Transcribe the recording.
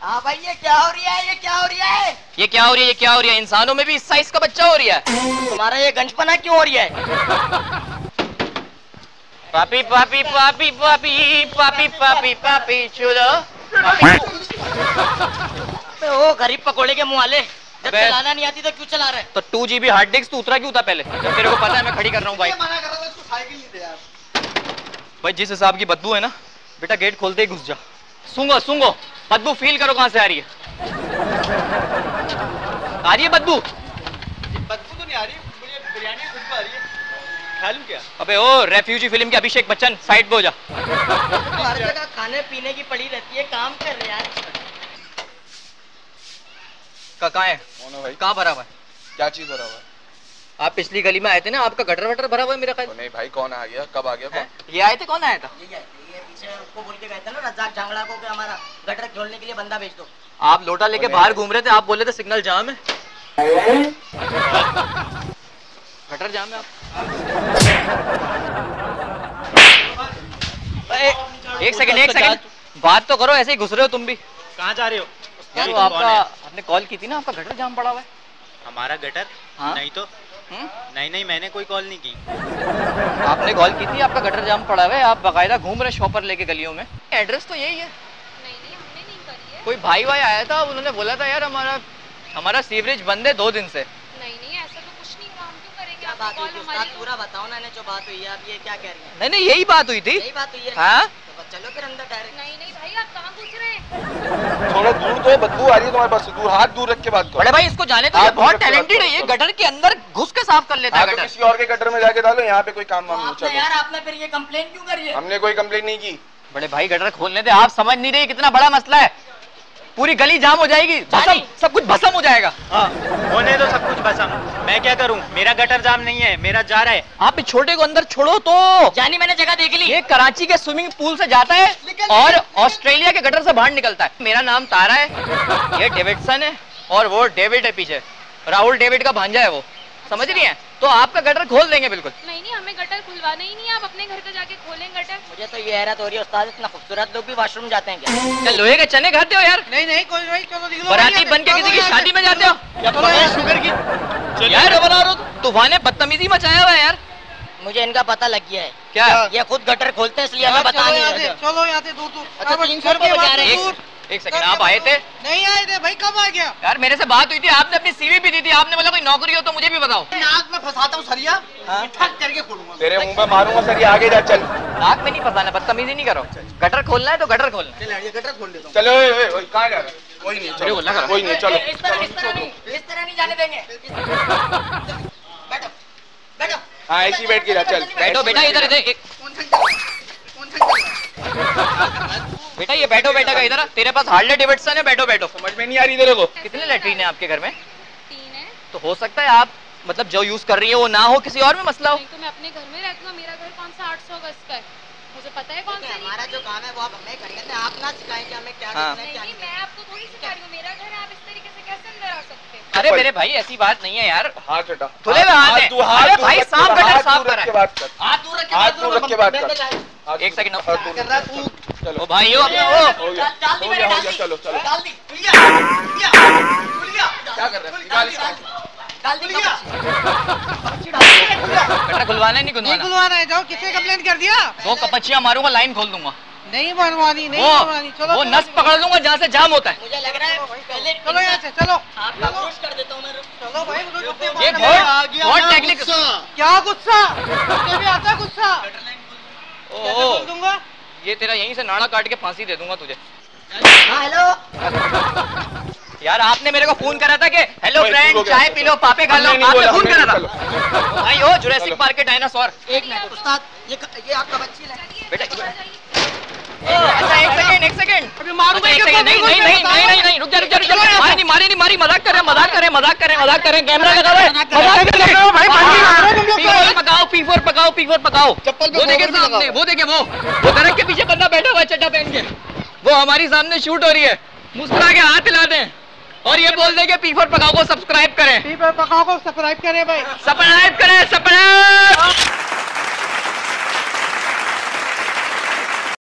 हाँ भाई ये क्या हो रहा है, ये क्या हो रहा है, ये क्या हो रहा है, ये क्या हो रहा है? इंसानों में भी इस साइज का बच्चा हो रहा है। तुम्हारा ये गंजपना क्यों हो रहा है? पापी पापी पापी पापी पापी पापी पापी चुलो ओ गरीब पकोड़े के मुँह वाले, जब चलाना नहीं आती तो क्यों चला रहा है? तो 2 GB हार्ड डिस्क तू उतरा क्यों था पहले? तेरे को पता है मैं खड़ी कर रहा हूँ भाई, मना कर रहा था, इसको साइकिल नहीं दे यार। भाई जिस हिसाब की बदबू है ना बेटा, गेट खोलते ही घुस जा। सूंघो सूंघो बदबू, फील करो कहाँ से आ रही है। आ रही है बदबू? बदबू तो नहीं आ रही, मुझे बिरयानी की खुशबू आ रही है। खालू क्या? अबे ओ रेफ्यूजी फिल्म के अभिषेक बच्चन, साइड पे हो जा। हर जगह खाने पीने की पड़ी रहती है, काम कर रहे यार। कहाँ है? भाई कहाँ भरा हुआ है? क्या चीज भरा हुआ है? आप पिछली गली में आए थे ना, आपका गटर वटर भरा हुआ है मेरा ख्याल। नहीं भाई कौन आ गया, कब आ गया? ये आए थे, कौन आया था? उसको बोल के गए थे ना रजाक झांगड़ा को कि हमारा गटर खोलने के लिए बंदा भेज दो। आप लोटा लेके बाहर घूम रहे थे, आप बोले थे सिग्नल जाम है। गटर जाम है। आप एक सेकंड बात तो करो, ऐसे ही घुस रहे हो तुम भी। कहाँ जा रहे हो? यार आपका, आपने कॉल की थी ना, आपका गटर जाम पड़ा हुआ है। हमारा गटर? हाँ नहीं तो नहीं मैंने कोई कॉल नहीं की। आपने कॉल की थी, आपका गटर जाम पड़ा हुआ है, आप बाकायदा घूम रहे शॉपर लेके गलियों में। एड्रेस तो यही है। नहीं हमने नहीं करी है। कोई भाई वाई आया था, उन्होंने बोला था यार हमारा सीवरेज बंद है 2 दिन से। नहीं ऐसा तो कुछ नहीं हुआ, हम क्यों करेंगे? आप बात हुई थी, पूरा बताओ ना, जो बात हुई है आप ये क्या कह रही है? नहीं यही बात हुई थी, यही बात हुई है। हाँ चलो फिर अंदर डायरेक्ट। नहीं भाई आप कहाँ घुस रहे हैं? थोड़ा दूर तो है, बदबू आ रही है तुम्हारे पास से। दूर हाथ दूर रख के बात करो। बड़े भाई इसको जाने दो, ये बहुत टैलेंटेड है, ये गटर के अंदर घुस के साफ कर लेता है। गटर किसी और के गटर में जाके डालो, यहाँ पे कोई काम वाम नहीं चल रहा है। यार आपने फिर ये कंप्लेंट क्यों करी है? हमने कोई कंप्लेंट नहीं की। बड़े भाई गटर खोलने दे, आप समझ नहीं रहे कितना बड़ा मसला है। पूरी गली जाम हो जाएगी, सब कुछ भस्म हो जाएगा। होने दो सब कुछ भस्म, मैं क्या करूं? मेरा गटर जाम नहीं है, मेरा जा रहा है। आप इस छोटे को अंदर छोड़ो तो। जानी मैंने जगह देख ली। ये कराची के स्विमिंग पूल से जाता है और ऑस्ट्रेलिया के गटर से बाहर निकलता है। मेरा नाम तारा है, ये डेविडसन है और वो डेविड है पीछे, राहुल डेविड का भांजा है वो, समझ रही है? तो आपका गटर खोल देंगे बिल्कुल। नहीं हमें गटर खुलवाना ही नहीं है, आप अपने घर का जाके खोलें गटर। मुझे तो ये हैरत हो रही है उस्ताद, इतना खूबसूरत लोग भी वॉशरूम जाते हैं क्या? क्या लोहे के चने खाते हो यार? नहीं कोई भाई, चलो बराती बन के किसी की शादी में जाते हो शुगर की यार, बना रहा हूँ तूफान, बदतमीजी मचाया हुआ है यार। मुझे इनका पता लग गया है क्या, ये खुद गटर खोलते हैं इसलिए हमें बता नहीं। चलो यहाँ से दूर 300 रुपये। एक सेकंड, आप आए थे? नहीं आए थे भाई, कब आ गया? यार मेरे से बात हुई थी, आपने अपनी सीवी भी दी थी, आपने बोला कोई नौकरी हो तो मुझे भी बताओ। नाक में फंसाता हूँ सरिया, ठक करके खोलूंगा तेरे मुंह पे, मारूंगा सरिया। आगे जा, चल। नाक में नहीं फंसाना, बदतमीजी नहीं करो। गटर खोलना है तो गटर खोलना, गटर खोल देता हूँ। चलो कहाँ जा रहा है? कोई नहीं, चलो कोई नहीं, चलो इस तरह नहीं जाने देंगे। बैठो बैठो, हाँ ऐसी बैठ के जा, चल बैठो बेटा, इधर बेटा, ये बैठो बेटा का इधर, तेरे पास हार्ले डेविडसन है, बैठो बैठो। समझ में नहीं आ रही तेरे को? कितने लैट्रीन है आपके घर में? 3 है। तो हो सकता है आप मतलब जो यूज कर रही है वो ना हो, किसी और में मसला हो। नहीं तो मैं अपने घर में रहती हूँ, मेरा घर कौन सा 800 गज का है, मुझे पता है कौन सा। हमारा जो काम है वो आप हमें करने से, आप ना सिखाएंगे हमें क्या करना है। नहीं मैं आपको थोड़ी सिखा रही हूँ, मेरा घर है, आप इस तरीके से कैसे अंदर आ सकते हैं? अरे मेरे भाई ऐसी बात नहीं है यार। हाथ हटा, खुले हुए हाथ है। अरे भाई साफ गटर साफ कर रहा है, हाथ दूर रख के बात कर। एक सेकंड, चलो भाई हो गया, चलो डाल दी। क्या कर रहे? खुलवाना नहीं खुलवाना है, जाओ। किसने कंप्लेंट कर दिया? 2 कपच्चियां मारूंगा, लाइन खोल दूंगा। नहीं बनवानी, नहीं बनवानी, चलो वो नस पकड़ लूंगा जहाँ से जाम होता है। मुझे लग रहा है पहले चलो यहाँ से, चलो आपका खुश कर देता हूँ मैं। चलो भाई ये बहुत टेक्निक, क्या गुस्सा भी आता है, गुस्सा बोल दूंगा। ये तेरा यहीं से नाड़ा काट के फांसी दे दूंगा तुझे। हेलो यार आपने मेरे को फोन करा था कि हेलो फ्रेंड चाय पी लो पापे खा लो, आपने फोन करा था। भाई हो जुरासिक पार्क के डायनासोर। एक मिनट उस्ताद, ये आपका बच्ची है बेटा। अच्छा एक सेकंड अभी मारूंगा। नहीं रुक जा, मारी मजाक कर रहे कैमरा लगा हुआ है। भाई पकाओ P4 पकाओ। वो देखे सामने, वो दरख्त के पीछे बंदा बैठा हुआ है चड्ढा पहन के, वो हमारी सामने शूट हो रही है। मुस्कुरा के हाथ हिला दें और ये बोल देंगे P4 पकाओ को सब्सक्राइब करें। P4 पकाओ को सब्सक्राइब करें भाई, सब्सक्राइब करें।